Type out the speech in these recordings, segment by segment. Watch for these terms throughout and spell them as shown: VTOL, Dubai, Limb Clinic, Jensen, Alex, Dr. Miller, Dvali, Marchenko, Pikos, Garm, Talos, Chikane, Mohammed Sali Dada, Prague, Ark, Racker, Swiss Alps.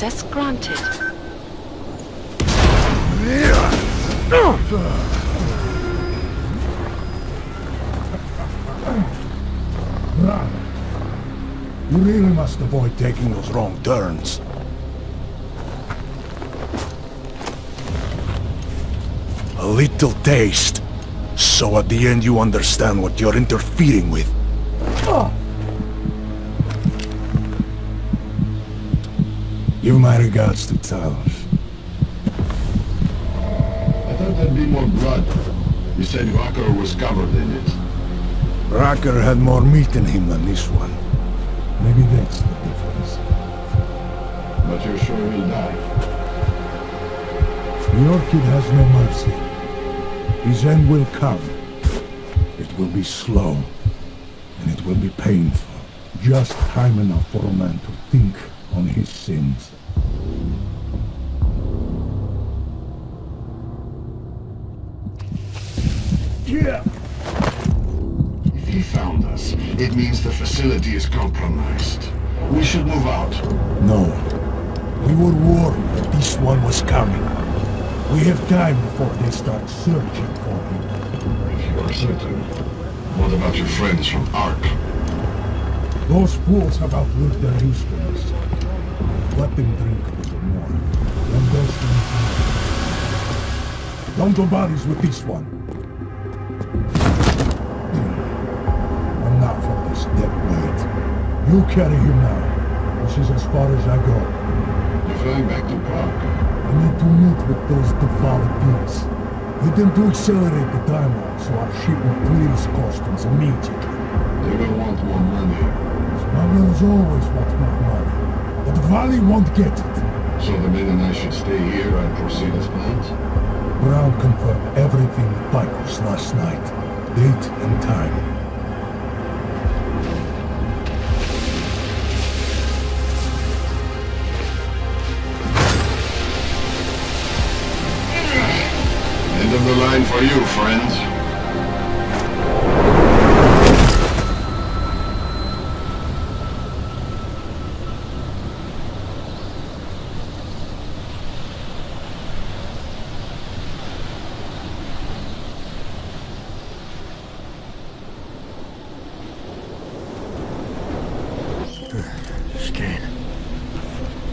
Access granted. You really must avoid taking those wrong turns. A little taste, so at the end you understand what you're interfering with. Give my regards to Talos. I thought there'd be more blood. You said Racker was covered in it. Racker had more meat in him than this one. Maybe that's the difference. But you're sure he'll die? Your kid has no mercy. His end will come. It will be slow. And it will be painful. Just time enough for a man to think on his sins. Yeah. If he found us, it means the facility is compromised. We should move out. No. We were warned that this one was coming. We have time before they start searching for him. If you are certain, what about your friends from Ark? Those fools have outlived their usefulness. Let them drink a little more, and those things. Don't go bodies with this one. Enough of this deadweight. You carry him now. This is as far as I go. You're flying back to Prague. I need to meet with those Dvali beasts. Need them to accelerate the timeline so our ship will clear its customs immediately. They will want more money. Smugglers always want more money. But the Dvali won't get it. So the men and I should stay here and proceed as planned? Brown confirmed everything with Pikos last night. Date and time. End of the line for you, friends.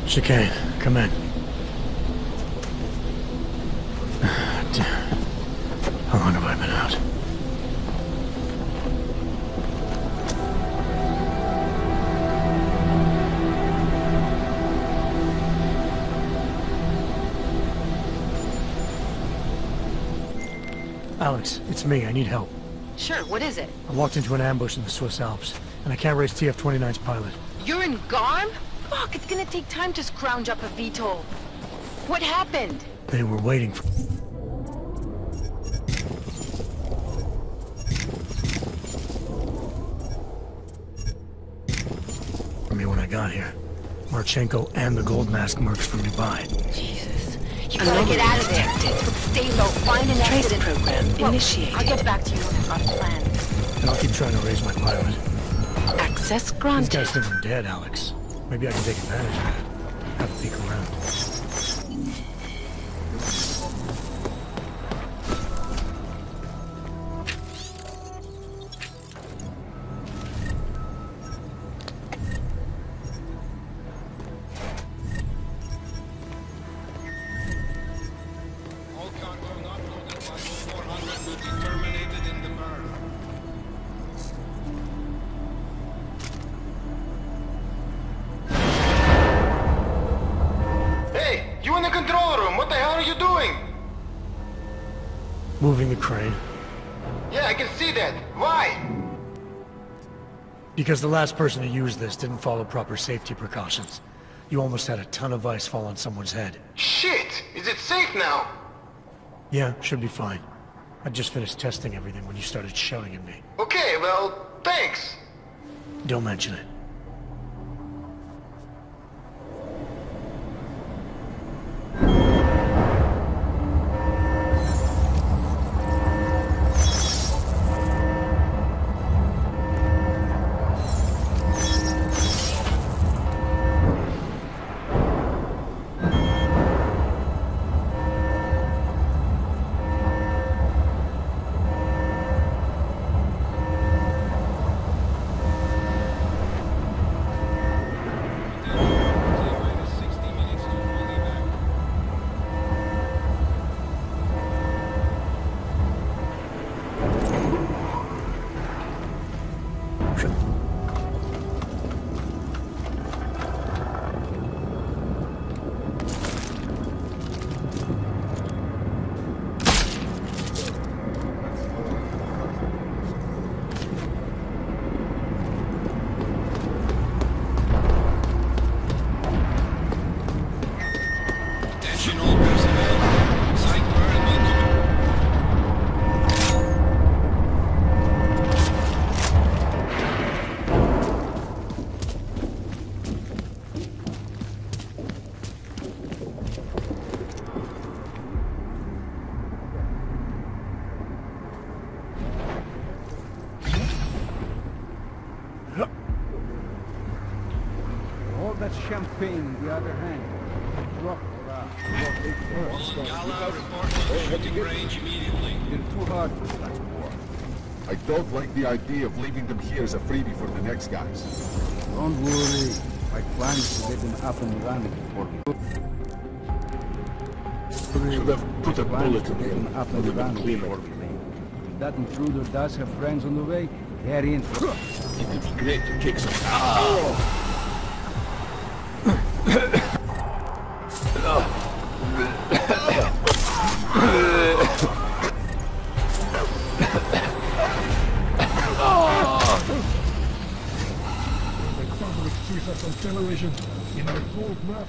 Chikane, come in. How long have I been out? Alex, it's me. I need help. Sure, what is it? I walked into an ambush in the Swiss Alps, and I can't raise TF-29's pilot. You're in Garm? Fuck, it's gonna take time to scrounge up a VTOL. What happened? They were waiting for... me when I got here. Marchenko and the gold mask mercs from Dubai. Jesus. You gotta get out of there. Stay low, find an exit program. Initiate. I'll get back to you on plan. And I'll keep trying to raise my pilot. Access granted. These guys think I'm dead, Alex. Maybe I can take advantage of that. Have a peek around. All cargo not loaded by 400 will be terminated in the burn. Moving the crane. Yeah, I can see that. Why? Because the last person to use this didn't follow proper safety precautions. You almost had a ton of ice fall on someone's head. Shit! Is it safe now? Yeah, should be fine. I just finished testing everything when you started shouting at me. Okay, well, thanks! Don't mention it. that champagne, the other hand. Drop it out. Gala, report to shooting range immediately. You're too hard for the next war. I don't like the idea of leaving them here as a freebie for the next guys. Don't worry. I plan to get them up and running for you. Should have put a bullet in him. Up and running for me. If that intruder does have friends on the way, they're in for it. It would be great to kick some ass. Television in our gold map.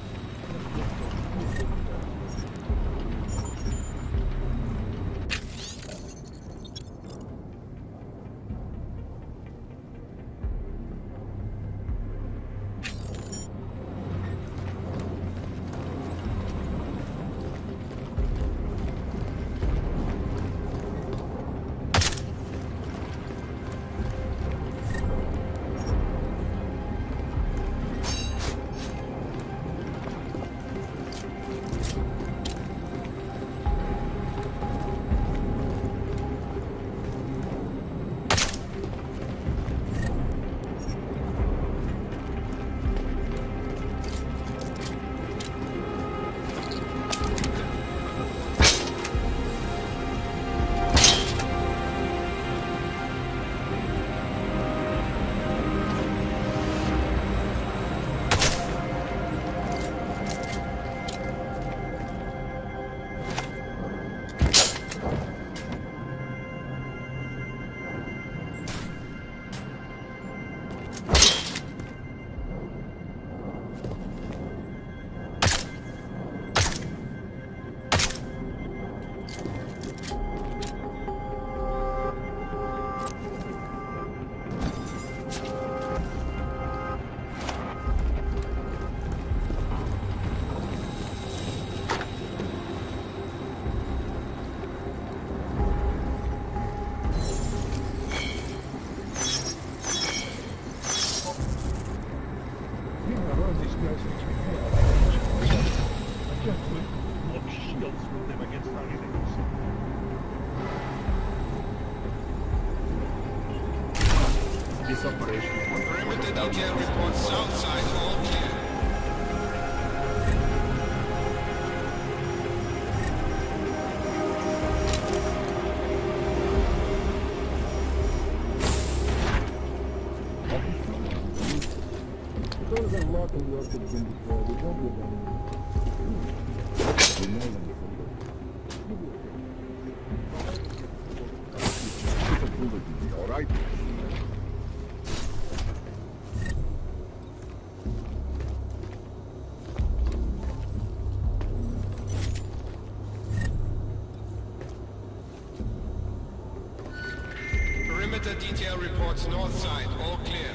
Detail reports north side, all clear.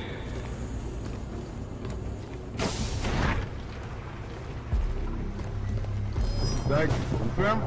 Thanks. Confirm.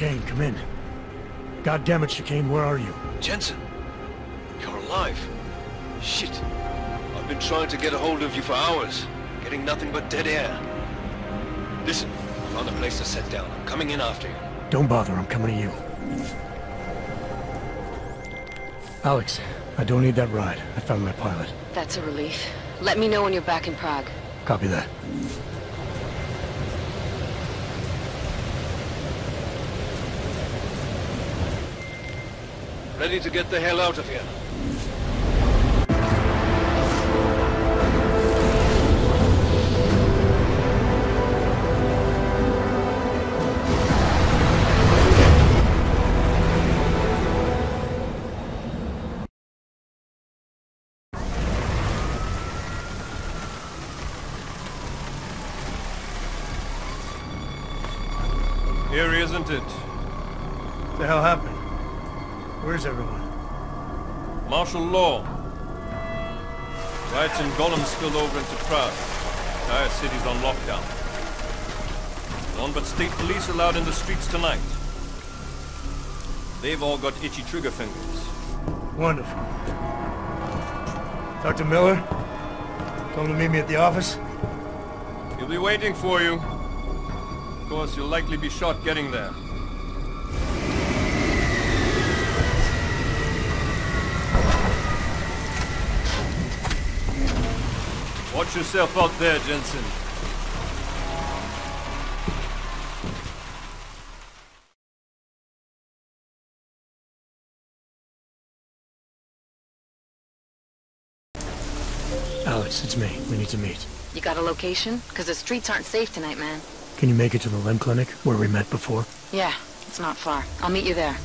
Chikane, come in. God damn it, Chikane, where are you? Jensen, you're alive. Shit. I've been trying to get a hold of you for hours, getting nothing but dead air. Listen, I found a place to sit down. I'm coming in after you. Don't bother, I'm coming to you. Alex, I don't need that ride. I found my pilot. That's a relief. Let me know when you're back in Prague. Copy that. Ready to get the hell out of here. Here, isn't it? What the hell happened? Where's everyone? Martial law. Riots in Golem spilled over into Prague. The entire city's on lockdown. None but state police allowed in the streets tonight. They've all got itchy trigger fingers. Wonderful. Dr. Miller? Come to meet me at the office? He'll be waiting for you. Of course, you'll likely be shot getting there. Watch yourself out there, Jensen. Alex, it's me. We need to meet. You got a location? Because the streets aren't safe tonight, man. Can you make it to the Limb Clinic, where we met before? Yeah, it's not far. I'll meet you there.